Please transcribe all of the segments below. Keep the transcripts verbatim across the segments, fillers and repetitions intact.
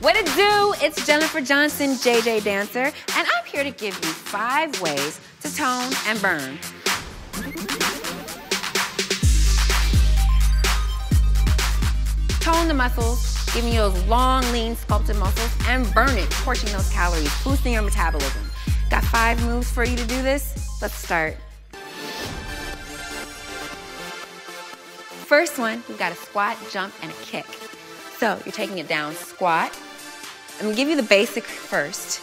What it do? It's Jennifer Johnson, J J Dancer, and I'm here to give you five ways to tone and burn. Tone the muscles, giving you those long, lean, sculpted muscles, and burn it, torching those calories, boosting your metabolism. Got five moves for you to do this? Let's start. First one, we've got a squat, jump, and a kick. So you're taking it down, squat. I'm gonna give you the basic first.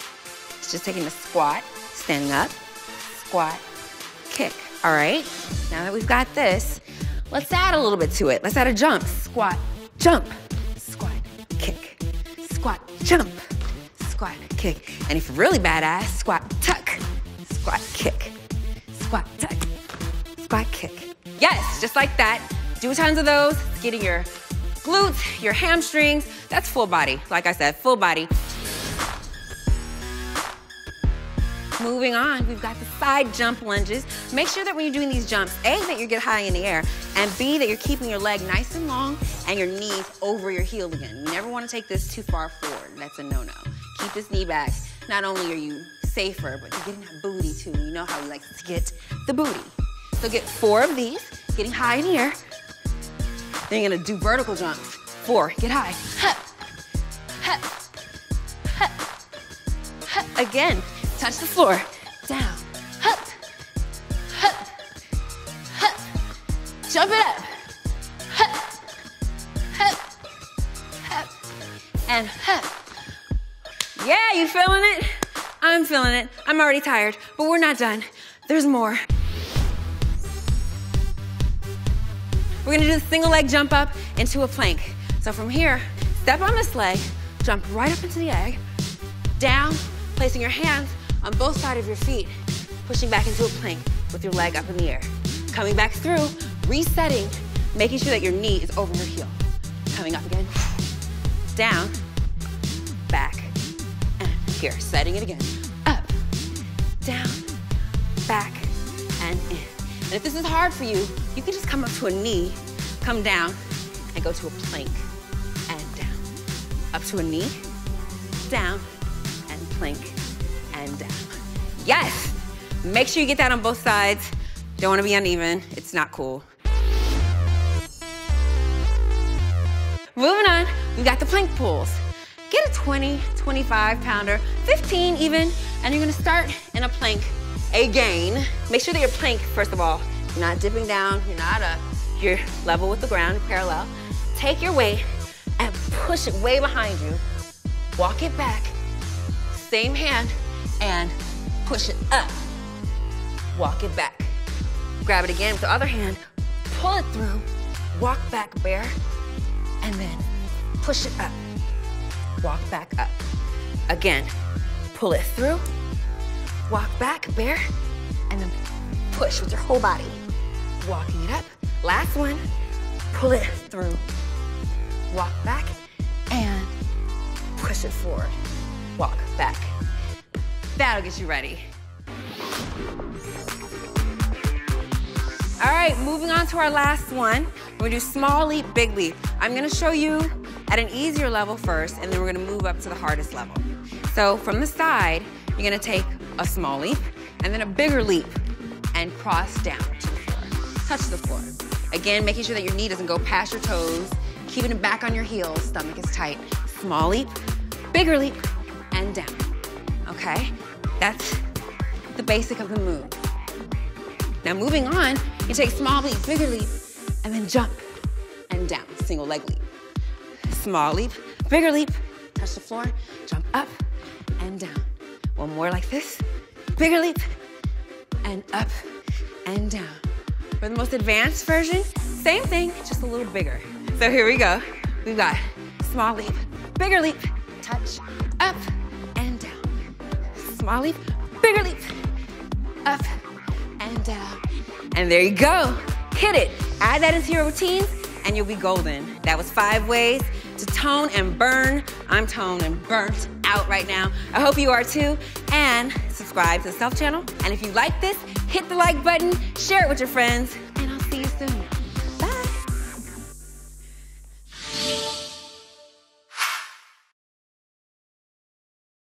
It's just taking the squat, standing up, squat, kick, all right? Now that we've got this, let's add a little bit to it. Let's add a jump, squat, jump, squat, kick, squat, jump, squat, kick. And if you're really badass, squat, tuck, squat, kick, squat, tuck, squat, kick. Yes, just like that. Do tons of those. It's getting your glutes, your hamstrings. That's full body, like I said, full body. Moving on, we've got the side jump lunges. Make sure that when you're doing these jumps, A, that you get high in the air, and B, that you're keeping your leg nice and long and your knees over your heel again. You never want to take this too far forward. That's a no-no. Keep this knee back. Not only are you safer, but you're getting that booty too. You know how we like to get the booty. So get four of these, getting high in the air. Then you're going to do vertical jumps. Four, get high. Hup, hup, hup, hup. Again. Touch the floor, down, hup, hup, hup, jump it up, hup, hup, hup, and hup. Yeah, you feeling it? I'm feeling it. I'm already tired, but we're not done. There's more. We're gonna do the single leg jump up into a plank. So from here, step on this leg, jump right up into the egg, down, placing your hands on both sides of your feet, pushing back into a plank with your leg up in the air. Coming back through, resetting, making sure that your knee is over your heel. Coming up again, down, back, and here, setting it again. Up, down, back, and in. And if this is hard for you, you can just come up to a knee, come down, and go to a plank, and down. Up to a knee, down, and plank, and down. Yes! Make sure you get that on both sides. Don't want to be uneven. It's not cool. Moving on, we got the plank pulls. Get a twenty, twenty-five pounder, fifteen even, and you're going to start in a plank again. Make sure that your plank, first of all, you're not dipping down, you're not up, you're level with the ground, parallel. Take your weight and push it way behind you. Walk it back. Same hand, and push it up. Walk it back. Grab it again with the other hand, pull it through, walk back bare, and then push it up. Walk back up. Again, pull it through, walk back bare, and then push with your whole body. Walking it up. Last one, pull it through, walk back, and push it forward. Walk back. That'll get you ready. All right, moving on to our last one. We're gonna do small leap, big leap. I'm gonna show you at an easier level first, and then we're gonna move up to the hardest level. So from the side, you're gonna take a small leap, and then a bigger leap, and cross down to the floor. Touch the floor. Again, making sure that your knee doesn't go past your toes, keeping it back on your heels, stomach is tight. Small leap, bigger leap, and down, okay? That's the basic of the move. Now moving on, you take small leap, bigger leap, and then jump and down, single leg leap. Small leap, bigger leap, touch the floor, jump up and down. One more like this, bigger leap, and up and down. For the most advanced version, same thing, just a little bigger. So here we go, we've got small leap, bigger leap, touch, up, and down. Small leap, bigger leap, up, and down. And there you go, hit it. Add that into your routine and you'll be golden. That was five ways to tone and burn. I'm toned and burnt out right now. I hope you are too. And subscribe to the Self channel. And if you like this, hit the like button, share it with your friends, and I'll see you soon.